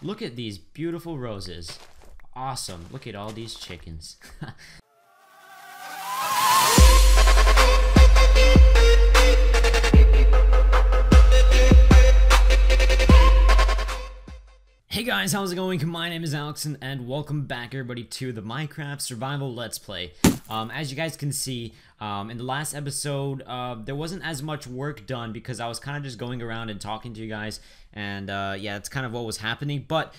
Look at these beautiful roses. Awesome. Look at all these chickens. Hey guys, how's it going? My name is Alex and welcome back everybody to the Minecraft Survival Let's Play. As you guys can see, in the last episode, there wasn't as much work done because I was kind of just going around and talking to you guys, and yeah, that's kind of what was happening. But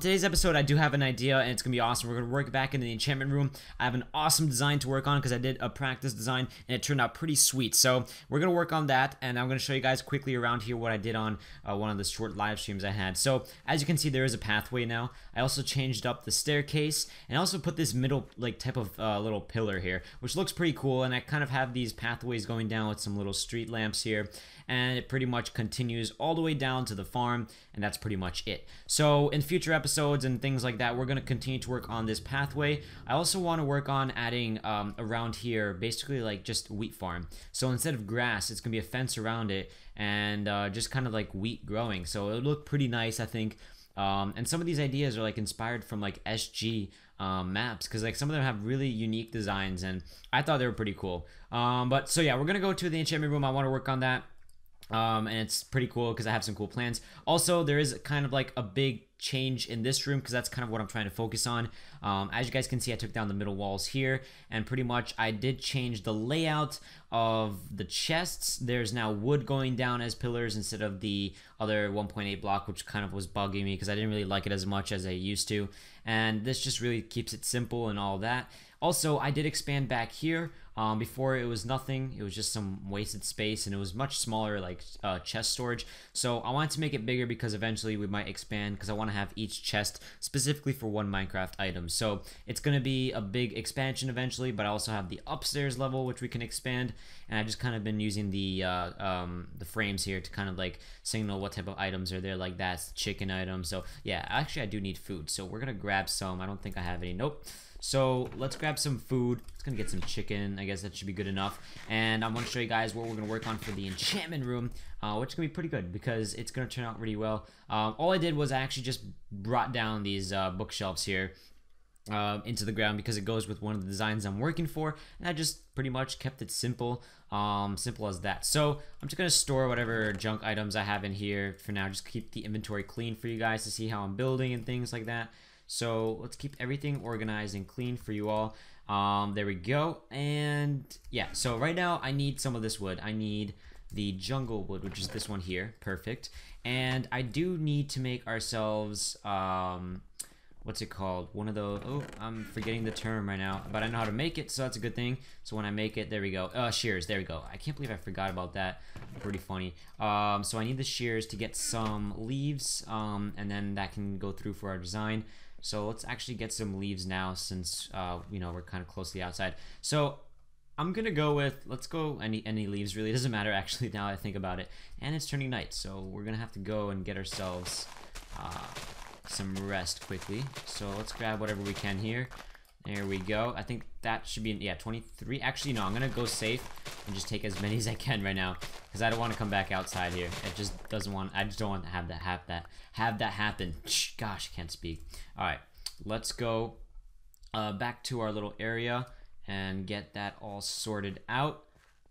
today's episode, I do have an idea, and it's gonna be awesome. We're gonna work back in the enchantment room. I have an awesome design to work on because I did a practice design, and it turned out pretty sweet. So we're gonna work on that, and I'm gonna show you guys quickly around here what I did on one of the short live streams I had. So as you can see, there is a pathway now. I also changed up the staircase, and I also put this middle like type of little pillar here, which looks pretty cool. And I kind of have these pathways going down with some little street lamps here, and it pretty much continues all the way down to the farm, and that's pretty much it. So in future episodes and things like that, we're going to continue to work on this pathway. I also want to work on adding around here basically like just wheat farm. So instead of grass, it's going to be a fence around it, and just kind of like wheat growing. So it'll look pretty nice, I think. And some of these ideas are like inspired from like SG maps, because like some of them have really unique designs, and I thought they were pretty cool. But so yeah, we're gonna go to the enchantment room. I want to work on that, and it's pretty cool because I have some cool plans. Also, there is kind of like a big change in this room because that's kind of what I'm trying to focus on. As you guys can see, I took down the middle walls here, and pretty much I did change the layout of the chests. There's now wood going down as pillars instead of the other 1.8 block, which kind of was bugging me because I didn't really like it as much as I used to, and this just really keeps it simple and all that. Also, I did expand back here. Before it was nothing, it was just some wasted space, and it was much smaller like chest storage. So I wanted to make it bigger because eventually we might expand, because I want to have each chest specifically for one Minecraft item. So it's going to be a big expansion eventually, but I also have the upstairs level which we can expand, and I've just kind of been using the frames here to kind of like signal what type of items are there, like that's chicken item. So yeah, actually I do need food, so we're going to grab some. I don't think I have any. Nope. So let's grab some food. It's gonna get some chicken. I guess that should be good enough. And I'm gonna show you guys what we're gonna work on for the enchantment room, which is gonna be pretty good because it's gonna turn out really well. All I did was I actually just brought down these bookshelves here into the ground because it goes with one of the designs I'm working for, and I just pretty much kept it simple, simple as that. So I'm just gonna store whatever junk items I have in here for now, just keep the inventory clean for you guys to see how I'm building and things like that. So let's keep everything organized and clean for you all. There we go. And yeah, so right now I need some of this wood. I need the jungle wood, which is this one here. Perfect. And I do need to make ourselves, what's it called? One of those, oh, I'm forgetting the term right now, but I know how to make it, so that's a good thing. So when I make it, there we go. Shears, there we go. I can't believe I forgot about that. Pretty funny. So I need the shears to get some leaves, and then that can go through for our design. So let's actually get some leaves now, since you know, we're kind of close to the outside. So I'm gonna go with, let's go any leaves really. It doesn't matter actually now that I think about it. And it's turning night, so we're gonna have to go and get ourselves some rest quickly. So let's grab whatever we can here. There we go. I think that should be, yeah, 23. Actually, no, I'm gonna go safe and just take as many as I can right now, because I don't want to come back outside here. It just doesn't want, I just don't want to have that happen. Gosh, I can't speak. All right, let's go back to our little area and get that all sorted out.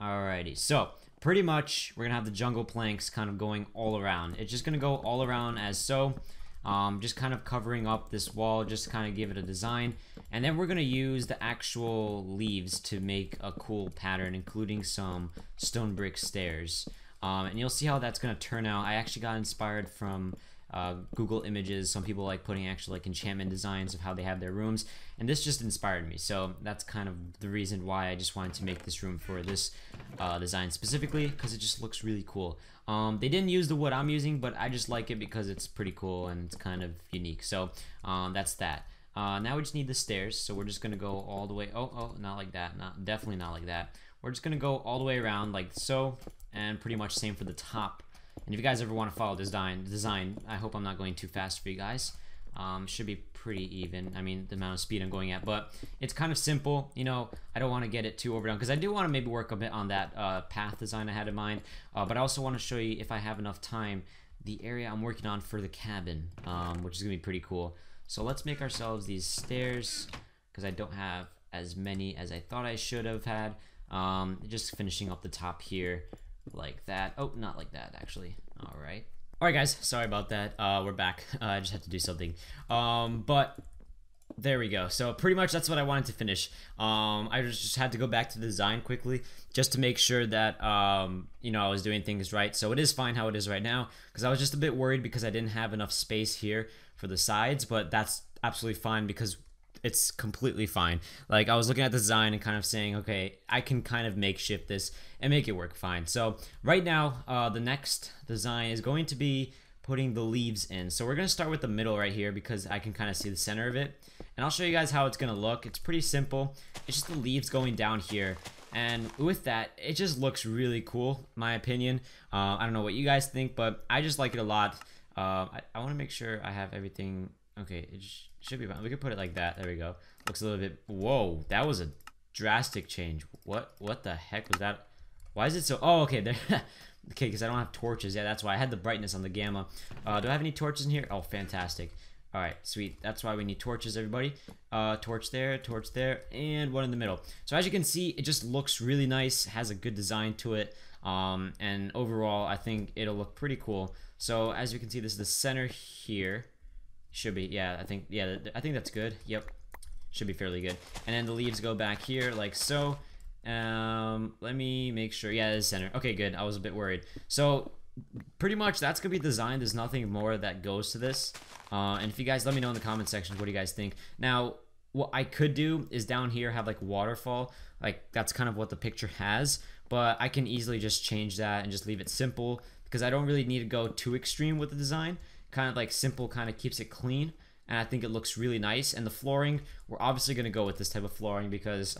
Alrighty, so pretty much we're gonna have the jungle planks kind of going all around. It's just gonna go all around as so. Just kind of covering up this wall, just kind of give it a design, and then we're gonna use the actual leaves to make a cool pattern, including some stone brick stairs, and you'll see how that's gonna turn out. I actually got inspired from Google Images. Some people like putting actually like enchantment designs of how they have their rooms, and this just inspired me, so that's kind of the reason why I just wanted to make this room for this design specifically, because it just looks really cool. They didn't use the wood I'm using, but I just like it because it's pretty cool and it's kind of unique. So that's that. Now we just need the stairs, so we're just gonna go all the way, oh not like that, not, definitely not like that. We're just gonna go all the way around like so, and pretty much same for the top. And if you guys ever want to follow this design, I hope I'm not going too fast for you guys. Should be pretty even, I mean the amount of speed I'm going at, but it's kind of simple, you know. I don't want to get it too overdone because I do want to maybe work a bit on that path design I had in mind, but I also want to show you, if I have enough time, the area I'm working on for the cabin, which is gonna be pretty cool. So let's make ourselves these stairs, because I don't have as many as I thought I should have had. Just finishing up the top here like that. Oh, not like that, actually. All right, guys, sorry about that. We're back. I just have to do something. But there we go. So pretty much that's what I wanted to finish. I just had to go back to the design quickly just to make sure that, you know, I was doing things right. So it is fine how it is right now, because I was just a bit worried because I didn't have enough space here for the sides, but that's absolutely fine because it's completely fine. Like, I was looking at the design and kind of saying, okay, I can kind of makeshift this and make it work fine. So right now, the next design is going to be putting the leaves in. So we're gonna start with the middle right here because I can kind of see the center of it. And I'll show you guys how it's gonna look. It's pretty simple. It's just the leaves going down here. And with that, it just looks really cool, my opinion. I don't know what you guys think, but I just like it a lot. I wanna make sure I have everything. Okay, it should be fine. We could put it like that. There we go. Looks a little bit, whoa, that was a drastic change. What the heck was that? Why is it so, oh, okay, there. Okay, because I don't have torches. Yeah, that's why I had the brightness on the gamma. Do I have any torches in here? Oh, fantastic. All right, sweet. That's why we need torches, everybody. Torch there, and one in the middle. So as you can see, it just looks really nice, has a good design to it, and overall, I think it'll look pretty cool. So as you can see, this is the center here. Should be, yeah, I think that's good. Yep, should be fairly good. And then the leaves go back here like so. Let me make sure. Yeah, it is center. Okay, good. I was a bit worried. So pretty much that's gonna be designed. There's nothing more that goes to this. And if you guys let me know in the comment section, what do you guys think? Now, what I could do is down here have like waterfall. Like, that's kind of what the picture has, but I can easily just change that and just leave it simple because I don't really need to go too extreme with the design. Kind of like simple kind of keeps it clean. And I think it looks really nice. And the flooring, we're obviously gonna go with this type of flooring because,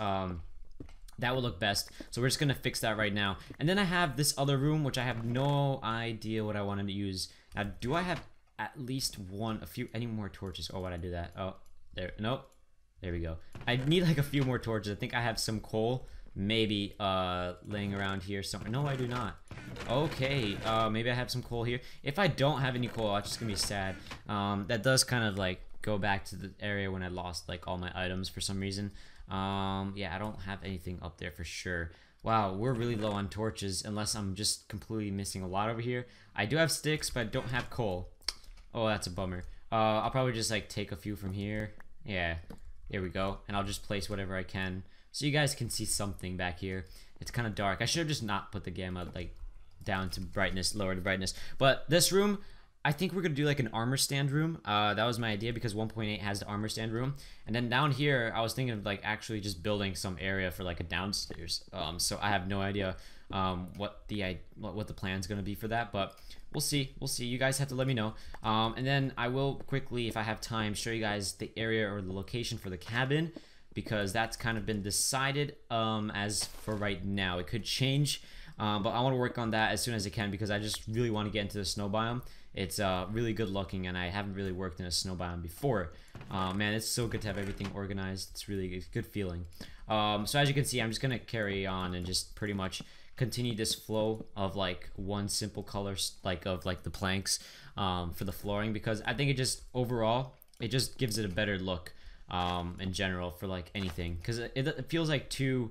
that would look best. So we're just gonna fix that right now. And then I have this other room, which I have no idea what I wanted to use. Now, do I have at least any more torches? Oh, why'd I do that? Oh, there, nope, there we go. I need like a few more torches. I think I have some coal, maybe laying around here somewhere. No, I do not. Okay, maybe I have some coal here. If I don't have any coal, I'm just gonna be sad. That does kind of like go back to the area when I lost like all my items for some reason. Yeah, I don't have anything up there for sure. Wow, we're really low on torches, unless I'm just completely missing a lot over here. I do have sticks, but I don't have coal. Oh, that's a bummer. I'll probably just like take a few from here. Yeah, there we go. And I'll just place whatever I can, so you guys can see something back here. It's kind of dark. I should have just not put the gamma like down to brightness, lower to brightness. But this room, I think we're gonna do like an armor stand room. That was my idea because 1.8 has the armor stand room. And then down here, I was thinking of like actually just building some area for like a downstairs. So I have no idea what the plan's gonna be for that, but we'll see. We'll see. You guys have to let me know. And then I will quickly, if I have time, show you guys the area or the location for the cabin, because that's kind of been decided as for right now. It could change, but I want to work on that as soon as I can because I just really want to get into the snow biome. It's really good looking, and I haven't really worked in a snow biome before. Man, it's so good to have everything organized. It's really a good feeling. So as you can see, I'm just gonna carry on and just pretty much continue this flow of like one simple color, like of like the planks for the flooring, because I think it just overall it just gives it a better look in general for like anything, because it feels like too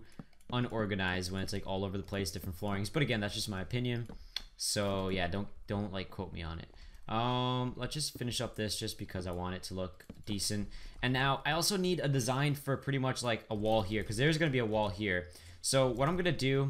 unorganized when it's like all over the place, different floorings. But again, that's just my opinion. So yeah, don't like quote me on it. Let's just finish up this just because I want it to look decent. And now I also need a design for pretty much like a wall here, because there's gonna be a wall here. So what I'm gonna do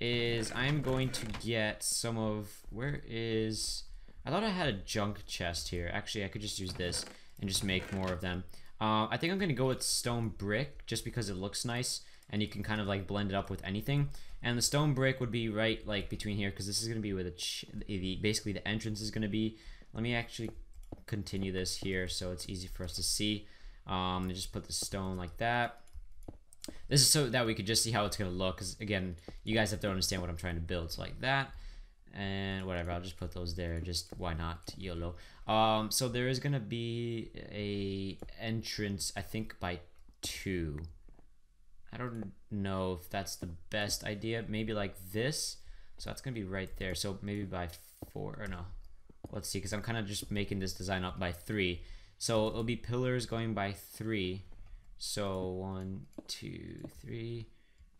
is I'm going to get some of, where is, I thought I had a junk chest here. Actually, I could just use this and just make more of them. I think I'm gonna go with stone brick just because it looks nice and you can kind of like blend it up with anything. And the stone brick would be right like between here, because this is gonna be where the basically the entrance is gonna be. Let me actually continue this here so it's easy for us to see. And just put the stone like that. This is so that we could just see how it's gonna look, because again, you guys have to understand what I'm trying to build. So like that and whatever, I'll just put those there. Just why not, YOLO. So there is gonna be a entrance, I think by 2. I don't know if that's the best idea. Maybe like this. So that's gonna be right there. So maybe by 4 or no. let's see, because I'm kind of just making this design up by 3. So it'll be pillars going by 3. So 1, 2, 3,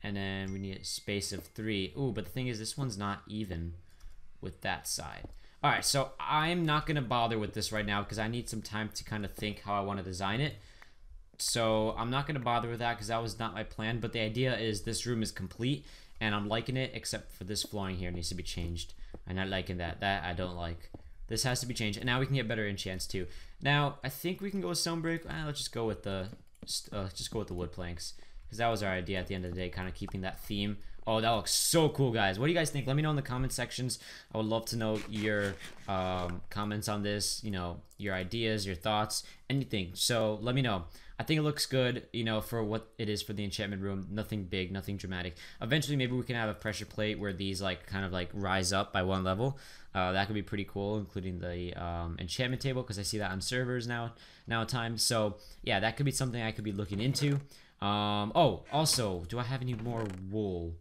and then we need a space of 3. Ooh, but the thing is, this one's not even with that side. All right, so I'm not gonna bother with this right now because I need some time to kind of think how I want to design it. So I'm not gonna bother with that because that was not my plan, but the idea is this room is complete and I'm liking it, except for this flooring here needs to be changed. I'm not liking that. That I don't like. This has to be changed, and now we can get better enchants too. Now I think we can go with stone brick. Let's just go with the wood planks, because that was our idea at the end of the day, kind of keeping that theme. Oh, that looks so cool, guys. What do you guys think? Let me know in the comment sections. I would love to know your comments on this, you know, your ideas, your thoughts, anything. So let me know. I think it looks good, you know, for what it is for the enchantment room. Nothing big, nothing dramatic. Eventually, maybe we can have a pressure plate where these like kind of like rise up by one level. That could be pretty cool, including the enchantment table, because I see that on servers now time. So yeah, that could be something I could be looking into. Oh, also, do I have any more wool?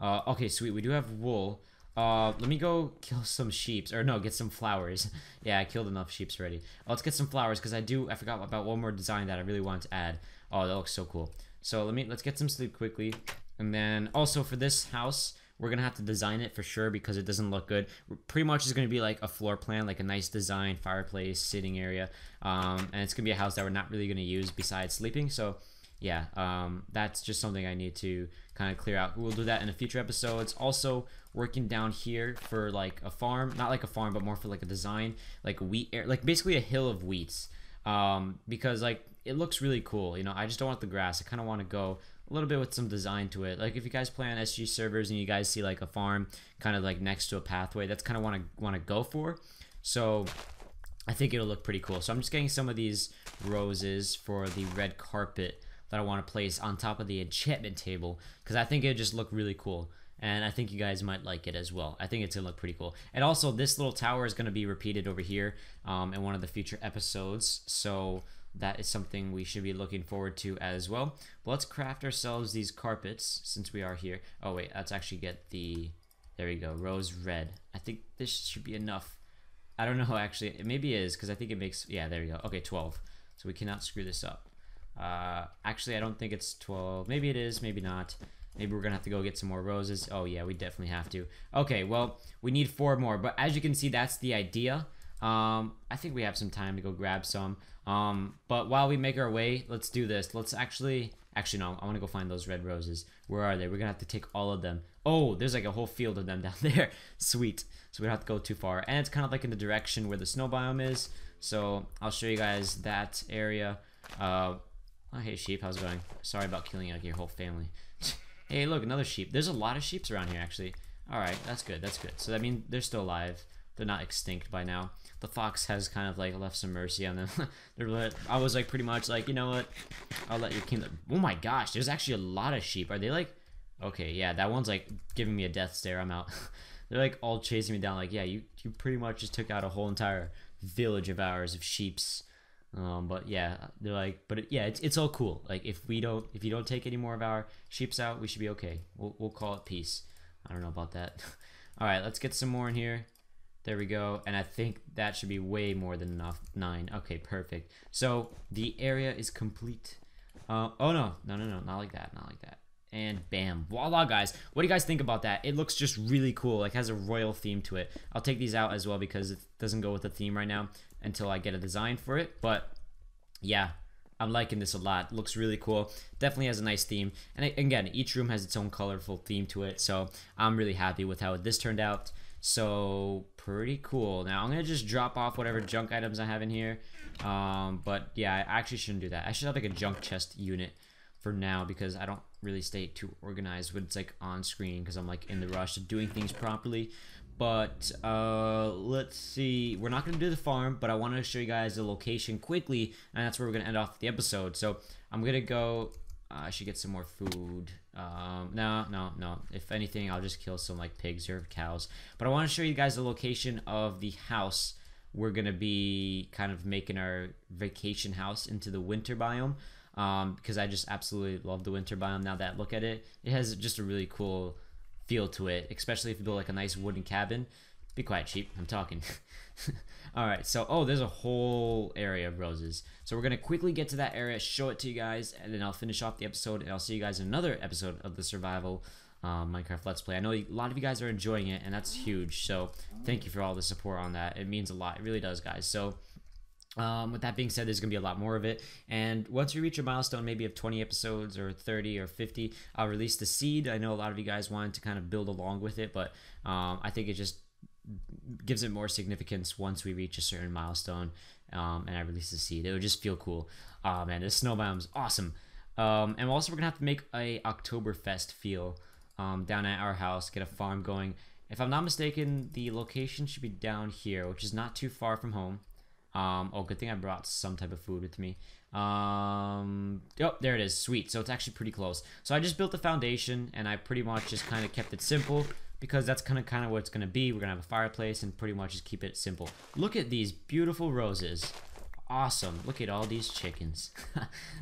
Okay, sweet, we do have wool. Let me go kill some sheeps, or no, get some flowers. Yeah, I killed enough sheeps already. Let's get some flowers, because I forgot about one more design that I really wanted to add. Oh, that looks so cool. So let's get some sleep quickly. And then, also for this house, we're gonna have to design it for sure, because it doesn't look good. Pretty much is gonna be like a floor plan, like a nice design, fireplace, sitting area. And it's gonna be a house that we're not really gonna use besides sleeping, so yeah, that's just something I need to kind of clear out. We'll do that in a future episode. It's also working down here for like a farm, not like a farm, but more for like a design, like wheat, like basically a hill of wheats, because like it looks really cool. You know, I just don't want the grass. I kind of want to go a little bit with some design to it. Like if you guys play on SG servers and you guys see like a farm kind of like next to a pathway, that's kind of what I want to go for. So I think it'll look pretty cool. So I'm just getting some of these roses for the red carpet that I want to place on top of the enchantment table, because I think it would just look really cool, and I think you guys might like it as well. I think it's gonna look pretty cool. And also this little tower is gonna be repeated over here in one of the future episodes, so that is something we should be looking forward to as well. But let's craft ourselves these carpets since we are here. Oh wait, let's actually get the, there we go, rose red. I think this should be enough. I don't know, actually it maybe is, because I think it makes, yeah, there we go. Okay, 12, so we cannot screw this up. Actually I don't think it's 12, maybe it is, maybe not. Maybe we're gonna have to go get some more roses. Oh yeah, we definitely have to. Okay, well, we need 4 more, but as you can see, that's the idea. I think we have some time to go grab some, but while we make our way, let's do this. Let's actually no, I want to go find those red roses. Where are they? We're gonna have to take all of them. Oh, there's like a whole field of them down there. Sweet, so we don't have to go too far, and it's kind of like in the direction where the snow biome is, so I'll show you guys that area. Oh, hey sheep, how's it going? Sorry about killing like your whole family. Hey, look, another sheep. There's a lot of sheeps around here, actually. All right, that's good. That's good. So that means they're still alive. They're not extinct by now. The fox has kind of like left some mercy on them. I was like pretty much like, you know what? I'll let your king. Oh my gosh, there's actually a lot of sheep. Are they like? Okay, yeah, that one's like giving me a death stare. I'm out. They're like all chasing me down. Like, yeah, you pretty much just took out a whole entire village of ours of sheeps. But yeah, they're like, it's all cool. Like if you don't take any more of our sheeps out, we should be okay. We'll call it peace. I don't know about that. All right, let's get some more in here. There we go. And I think that should be way more than enough. 9. Okay, perfect. So the area is complete. Oh no, not like that. Not like that. And bam, voila, guys. What do you guys think about that? It looks just really cool. Like has a royal theme to it. I'll take these out as well because it doesn't go with the theme right now until I get a design for it. But yeah, I'm liking this a lot. It looks really cool. Definitely has a nice theme. And again, each room has its own colorful theme to it. So I'm really happy with how this turned out. So pretty cool. Now I'm gonna just drop off whatever junk items I have in here. But yeah, I actually shouldn't do that. I should have like a junk chest unit for now, because I don't really stay too organized when it's like on screen, because I'm like in the rush of doing things properly. But let's see, we're not gonna do the farm, but I want to show you guys the location quickly, and that's where we're gonna end off the episode. So I'm gonna go, I should get some more food. No, if anything I'll just kill some like pigs or cows, but I want to show you guys the location of the house. We're gonna be kind of making our vacation house into the winter biome, because I just absolutely love the winter biome. Now that I look at it, it has just a really cool feel to it, especially if you build like a nice wooden cabin. Be quiet, sheep. I'm talking. Alright, so, oh, there's a whole area of roses. So we're going to quickly get to that area, show it to you guys, and then I'll finish off the episode, and I'll see you guys in another episode of the Survival Minecraft Let's Play. I know a lot of you guys are enjoying it, and that's huge. So thank you for all the support on that. It means a lot. It really does, guys. So with that being said, there's going to be a lot more of it. And once we reach a milestone, maybe of 20 episodes or 30 or 50, I'll release the seed. I know a lot of you guys wanted to kind of build along with it, but I think it just gives it more significance once we reach a certain milestone, and I release the seed. It would just feel cool. Man, this snow biome's awesome. And also we're gonna have to make a Oktoberfest feel down at our house, get a farm going. If I'm not mistaken, the location should be down here, which is not too far from home. Oh, good thing I brought some type of food with me. Oh, there it is. Sweet. So it's actually pretty close. So I just built the foundation, and I pretty much just kind of kept it simple, because that's kind of what it's going to be. We're going to have a fireplace and pretty much just keep it simple. Look at these beautiful roses. Awesome. Look at all these chickens.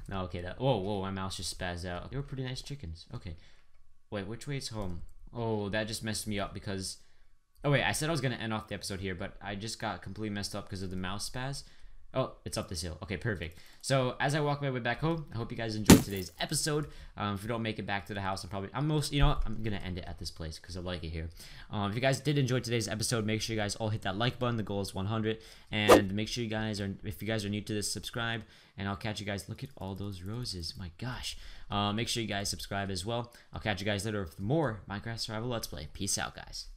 No, okay. Whoa, whoa, my mouse just spazzed out. They were pretty nice chickens. Okay. Wait, which way is home? Oh, that just messed me up because... Oh, wait, I said I was going to end off the episode here, but I just got completely messed up because of the mouse spaz. Oh, it's up this hill. Okay, perfect. So as I walk my way back home, I hope you guys enjoyed today's episode. If you don't make it back to the house, I'm gonna end it at this place because I like it here. If you guys did enjoy today's episode, make sure you guys all hit that like button. The goal is 100, and make sure you guys are, if you guys are new to this, subscribe. And I'll catch you guys. Look at all those roses. My gosh. Make sure you guys subscribe as well. I'll catch you guys later with more Minecraft Survival Let's Play. Peace out, guys.